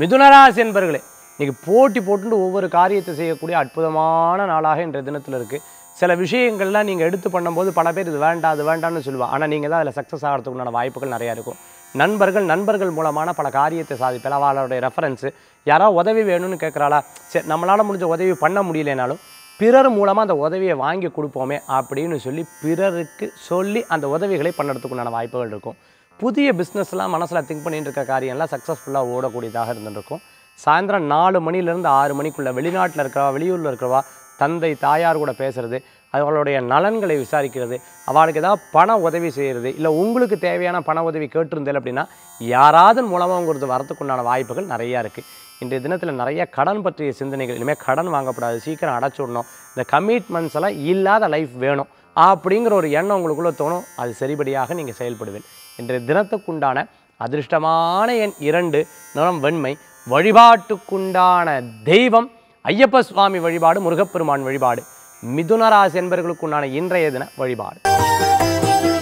மிதுனராசி என்பர்களே நீங்க போட்டி போட்டுட்டு ஒவ்வொரு காரியத்தை செய்யக்கூடிய அற்புதமான நாளாக இந்த தினத்துல இருக்கு. சில விஷயங்கள்ல நீங்க எடுத்து பண்ணும்போது பல பேர் இது வேண்டாம் அது வேண்டாம்னு சொல்லுவாங்க. ஆனா நீங்க தான் அதுல சக்சஸ் ஆகிறதுக்குமான வாய்ப்புகள் நிறைய இருக்கும். நண்பர்கள் மூலமான பல காரியத்தை சாதிப்பல அவளோட ரெஃபரன்ஸ் யாரா உதவி வேணும்னு கேக்குறாளா சரி நம்மளால முடிஞ்ச உதவி பண்ண முடியலனாலும் பிறர் மூலமா அந்த உதவியை வாங்கி கொடுப்போமே அப்படினு சொல்லி பிறருக்கு சொல்லி அந்த உதவிகளை பண்ணிறதுக்குமான வாய்ப்புகள் இருக்கும். புதிய பிசினஸ்லாம் மனசுல திங்க் பண்ணிட்டு இருக்க காரியம்லாம் சக்சஸ்ஃபுல்லா ஓடக்கூடியதாக இருந்திருக்கும். சாயந்தரம் 4 மணில இருந்து 6 மணிக்குள்ள வெளிநாட்டுல இருக்கவா வெளியூர்ல இருக்கவா தந்தை தாயார் கூட பேசுறது அவளுடைய நலன்களை விசாரிக்கிறது அவளுக்கு ஏதாவது பண உதவி செய்கிறது இல்லை உங்களுக்கு தேவையான பண உதவி கேட்டிருந்தேன் அப்படின்னா யாராவது மூலமாக உங்களுக்கு வரத்துக்குண்டான வாய்ப்புகள் நிறையா இருக்குது. இன்றைய தினத்தில் நிறைய கடன் பற்றிய சிந்தனைகள் இனிமேல் கடன் வாங்கப்படாது சீக்கிரம் அடைச்சிடணும் இந்த கமிட்மெண்ட்ஸ் எல்லாம் இல்லாத லைஃப் வேணும் அப்படிங்கிற ஒரு எண்ணம் உங்களுக்குள்ளே தோணும் அது சரிபடியாக நீங்கள் செயல்படுவேன். இன்றைய தினத்துக்குண்டான அதிர்ஷ்டமான எண் 2 நிறம் வெண்மை வழிபாட்டுக்குண்டான தெய்வம் ஐயப்ப சுவாமி வழிபாடு முருகப்பெருமான் வழிபாடு மிதுன ராசி என்பவர்களுக்குண்டான இன்றைய தின வழிபாடு.